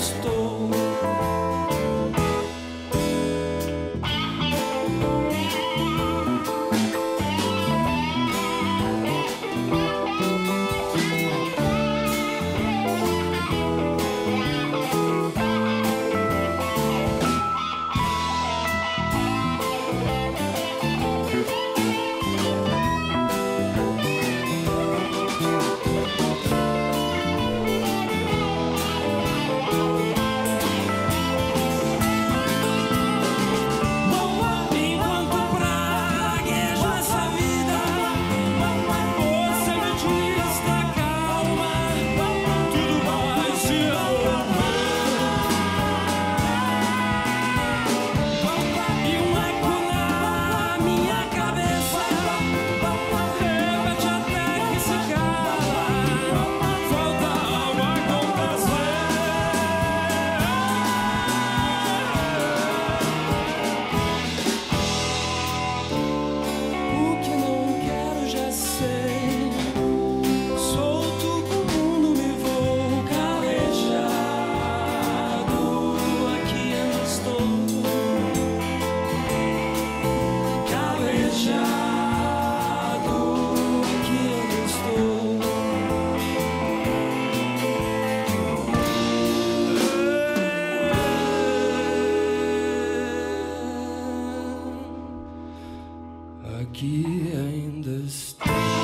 estou. Aqui ainda estou.